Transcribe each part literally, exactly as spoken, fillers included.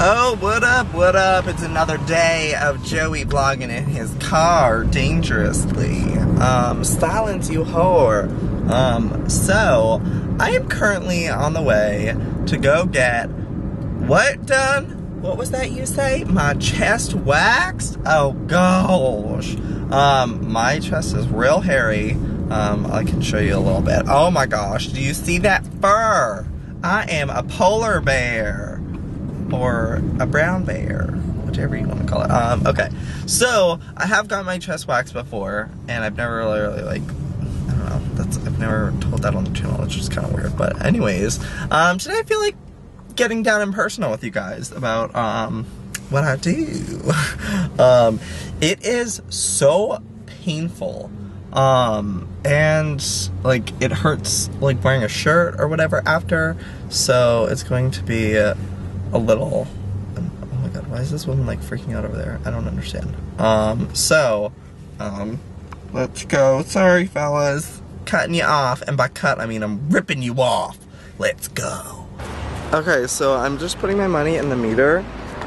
Oh, what up, what up? It's another day of Joey vlogging in his car, dangerously. Um, silence you whore. Um, so, I am currently on the way to go get, what done? What was that you say? My chest waxed? Oh, gosh. Um, my chest is real hairy. Um, I can show you a little bit. Oh, my gosh. Do you see that fur? I am a polar bear. Or a brown bear, whichever you want to call it. Um, okay, so I have got my chest waxed before, and I've never really, really like, I don't know, that's, I've never told that on the channel, which is kind of weird, but anyways, um, today I feel like getting down and personal with you guys about, um, what I do. um, it is so painful, um, and, like, it hurts, like, wearing a shirt or whatever after, so it's going to be, uh, a little, oh my god, why is this woman like freaking out over there? I don't understand. Um, so, um, let's go. Sorry, fellas. Cutting you off, and by cut, I mean I'm ripping you off. Let's go. Okay, so I'm just putting my money in the meter,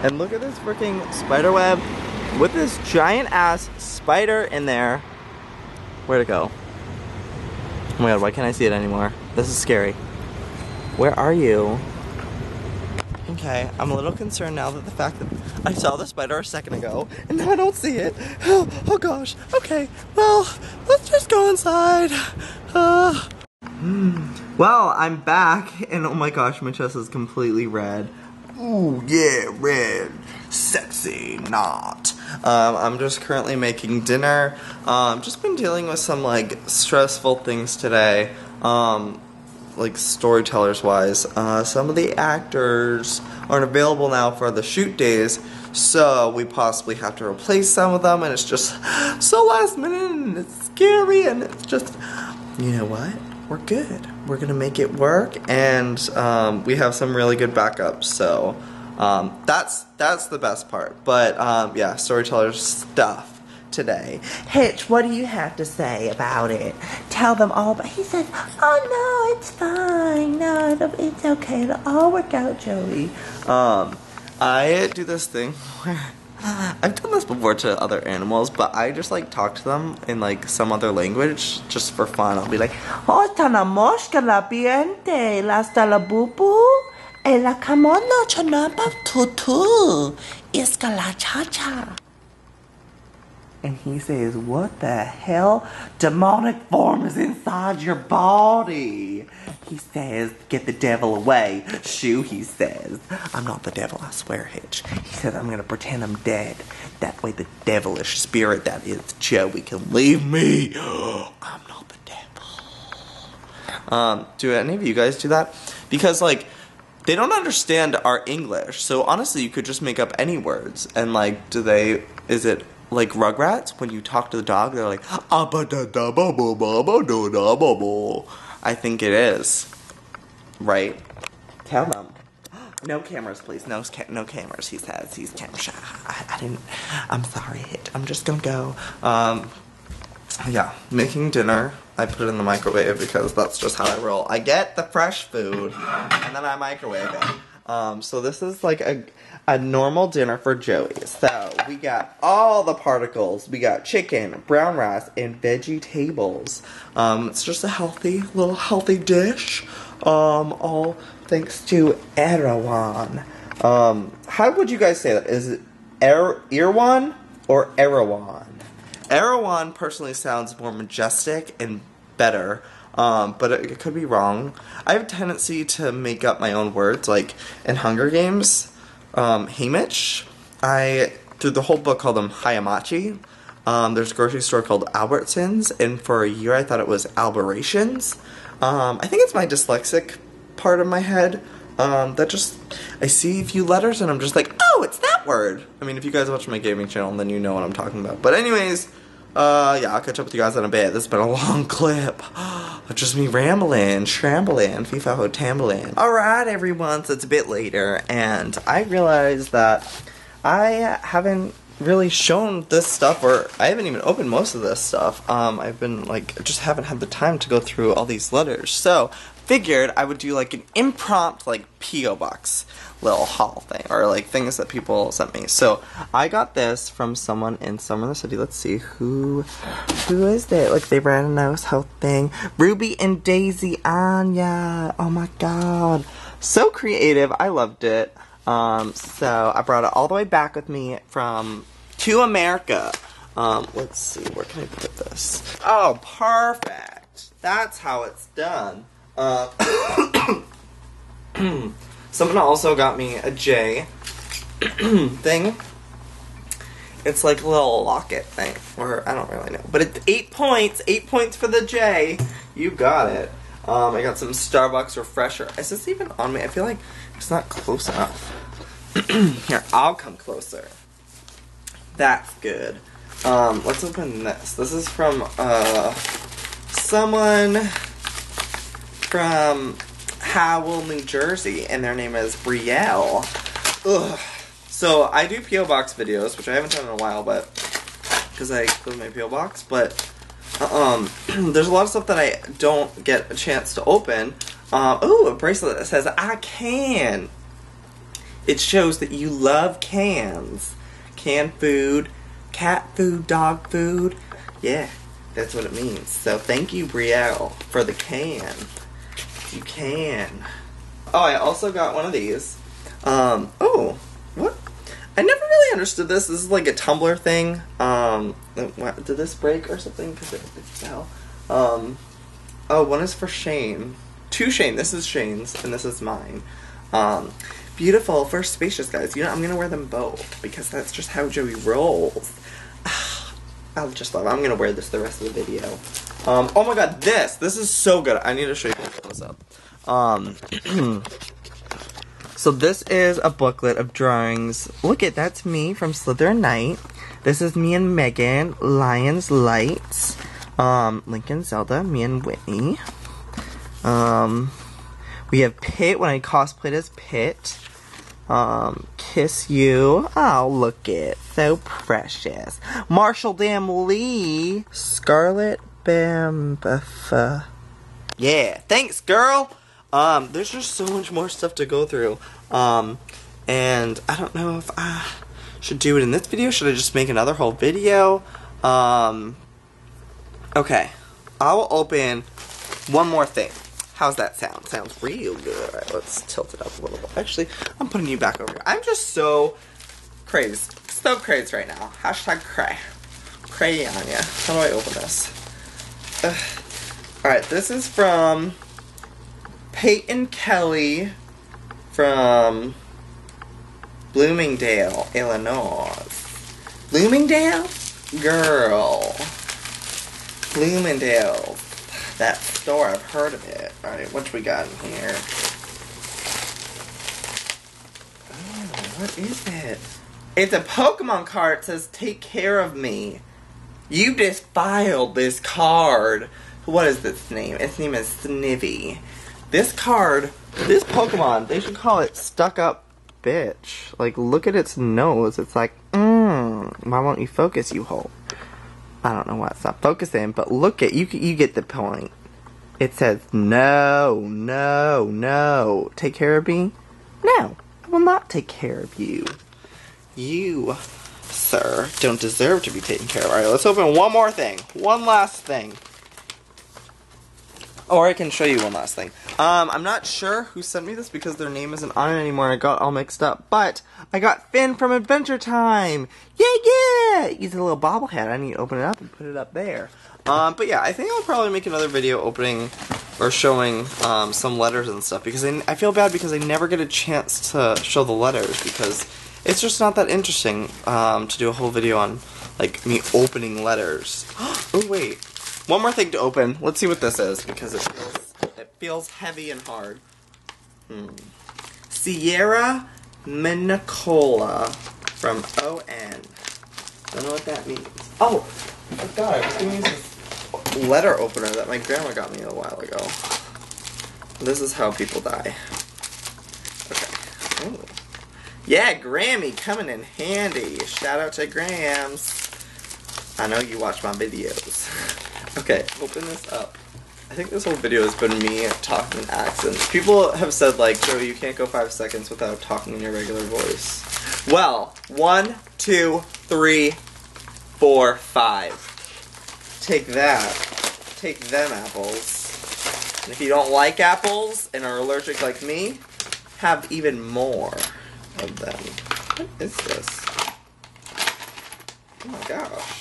and look at this freaking spider web with this giant ass spider in there. Where'd it go? Oh my god, why can't I see it anymore? This is scary. Where are you? Okay, I'm a little concerned now that the fact that I saw the spider a second ago, and now I don't see it. Oh, oh gosh. Okay, well, let's just go inside. Uh. Well, I'm back, and oh my gosh, my chest is completely red. Ooh, yeah, red. Sexy, not. Um, I'm just currently making dinner. Um, just been dealing with some, like, stressful things today. Um... like storytellers wise, uh, some of the actors aren't available now for the shoot days, so we possibly have to replace some of them, and it's just so last minute, and it's scary, and it's just, you know what, we're good, we're gonna make it work, and um, we have some really good backups, so um, that's that's the best part, but um, yeah, storyteller stuff today. Hitch, what do you have to say about it? Tell them all, but he says, oh no, it's fine, no, it'll, it's okay, it'll all work out, Joey. Um, I do this thing where, I've done this before to other animals, but I just like talk to them in like some other language just for fun. I'll be like, oh, tana moshka la piente, la sta la bubu, e la kamona chanapa tutu, iska la cha-cha. And he says, what the hell? Demonic form is inside your body. He says, get the devil away. Shoo, he says. I'm not the devil, I swear, Hitch. He says, I'm going to pretend I'm dead. That way the devilish spirit that is Joey can leave me. I'm not the devil. Um, do any of you guys do that? Because, like, they don't understand our English. So, honestly, you could just make up any words. And, like, do they, is it... like Rugrats, when you talk to the dog, they're like, I think it is, right? Tell them. No cameras, please. No, no cameras. He says he's camera shy. I, I didn't. I'm sorry. I'm just gonna go. Um, yeah, making dinner. I put it in the microwave because that's just how I roll. I get the fresh food and then I microwave it. Um, so this is like a, a normal dinner for Joey. So we got all the particles. We got chicken, brown rice, and veggie tables. Um, it's just a healthy, little healthy dish. Um, all thanks to Erewhon. Um, how would you guys say that? Is it Erewhon or Erewhon? Erewhon personally sounds more majestic and better. Um, but it, it could be wrong. I have a tendency to make up my own words, like in Hunger Games, um, Haymitch. I, through the whole book, called them Hayamachi. Um, there's a grocery store called Albertsons, and for a year I thought it was Alberations. Um, I think it's my dyslexic part of my head. Um, that just, I see a few letters and I'm just like, oh, it's that word! I mean, if you guys watch my gaming channel, then you know what I'm talking about. But anyways, uh, yeah, I'll catch up with you guys in a bit. This has been a long clip. Just me rambling, shrambling, fifo tambling. Alright, everyone, so it's a bit later, and I realized that I haven't really shown this stuff, or I haven't even opened most of this stuff. Um, I've been, like, just haven't had the time to go through all these letters. So, figured I would do like an impromptu like P O box little haul thing, or like things that people sent me. So I got this from someone in some other city. Let's see who who is it? Like they ran a nose whole thing. Ruby and Daisy Anya. Oh my god. So creative. I loved it. Um so I brought it all the way back with me from to America. Um let's see, where can I put this? Oh, perfect. That's how it's done. Uh, someone also got me a J thing. It's like a little locket thing, or I don't really know, but it's eight points, eight points for the J. You got it. Um, I got some Starbucks refresher. Is this even on me? I feel like it's not close enough. Here, I'll come closer. That's good. Um, let's open this. This is from, uh, someone from Howell, New Jersey, and their name is Brielle. Ugh. So I do P O box videos, which I haven't done in a while, but because I closed my P O box. But um, there's a lot of stuff that I don't get a chance to open. Um, oh, a bracelet that says "I can." It shows that you love cans, canned food, cat food, dog food. Yeah, that's what it means. So thank you, Brielle, for the can. You can. Oh, I also got one of these. Um, oh, what? I never really understood this. This is like a tumbler thing. Um, did this break or something? Because it, it fell. Um, oh, one is for Shane. Two Shane. This is Shane's, and this is mine. Um, beautiful, for spacious guys. You know, I'm going to wear them both, because that's just how Joey rolls. I just love it. I'm going to wear this the rest of the video. Um, oh my god, this! This is so good. I need to show you how this up. Um, so this is a booklet of drawings. Look at, that's me from Slytherin Knight. This is me and Megan, Lions Lights, um, Lincoln, Zelda, me and Whitney. Um, we have Pitt, when I cosplayed as Pitt. Um, kiss you. Oh, look it. So precious. Marshall Dam Lee. Scarlet Bam Bufa. Yeah. Thanks, girl. Um, there's just so much more stuff to go through. Um, and I don't know if I should do it in this video. Should I just make another whole video? Um, okay. I will open one more thing. How's that sound? Sounds real good. All right, let's tilt it up a little bit. Actually, I'm putting you back over here. I'm just so crazed. So crazed right now. Hashtag cray. Cray on ya. How do I open this? Ugh. All right, this is from Peyton Kelly from Bloomingdale, Illinois. Bloomingdale? Girl. Bloomingdale. That store, I've heard of it. Alright, what do we got in here? Oh, what is it? It's a Pokemon card. It says, "Take care of me. You just filed this card." What is its name? Its name is Snivy. This card, this Pokemon, they should call it Stuck Up Bitch. Like, look at its nose. It's like, mmm, why won't you focus, you hole? I don't know why it's not focusing, but look at, you you get the point. It says, no, no, no. Take care of me? No, I will not take care of you. You, sir, don't deserve to be taken care of. All right, let's open one more thing. One last thing. Or I can show you one last thing. Um, I'm not sure who sent me this because their name isn't on it anymore. I got all mixed up. But I got Finn from Adventure Time. Yeah, yeah. He's a little bobblehead. I need to open it up and put it up there. Um, but yeah, I think I'll probably make another video opening or showing um, some letters and stuff. Because I, I feel bad because I never get a chance to show the letters. Because it's just not that interesting um, to do a whole video on like me opening letters. Oh, wait. One more thing to open. Let's see what this is, because it feels, it feels heavy and hard. Hmm. Sierra Minicola from O N. Don't know what that means. Oh, I thought I was going to use this letter opener that my grandma got me a while ago. This is how people die. Okay. Ooh. Yeah, Grammy coming in handy. Shout out to Grams. I know you watch my videos. Okay, open this up. I think this whole video has been me talking in accents. People have said, like, Joey, you can't go five seconds without talking in your regular voice. Well, one, two, three, four, five. Take that. Take them apples. And if you don't like apples and are allergic like me, have even more of them. What is this? Oh my gosh.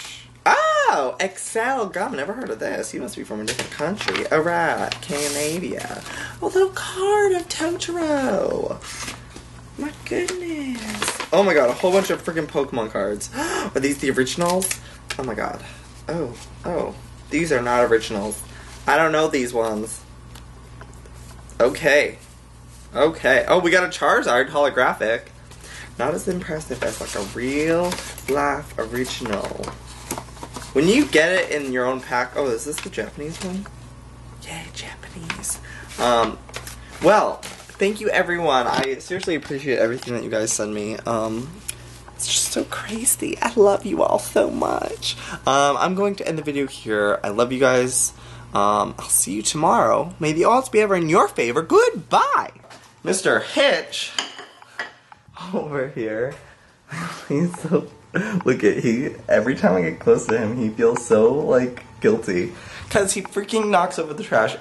Oh, Excel gum. Never heard of this. You must be from a different country. All right, Canada. A little card of Totoro. My goodness. Oh my god, a whole bunch of freaking Pokemon cards. Are these the originals? Oh my god. Oh, oh. These are not originals. I don't know these ones. Okay. Okay. Oh, we got a Charizard holographic. Not as impressive as like a real life original. When you get it in your own pack... Oh, is this the Japanese one? Yeah, Japanese. Um, well, thank you, everyone. I seriously appreciate everything that you guys send me. Um, it's just so crazy. I love you all so much. Um, I'm going to end the video here. I love you guys. Um, I'll see you tomorrow. May the odds be ever in your favor. Goodbye! Mister Hitch over here. He's so... Look at he. Every time I get close to him, he feels so like guilty, cause he freaking knocks over the trash.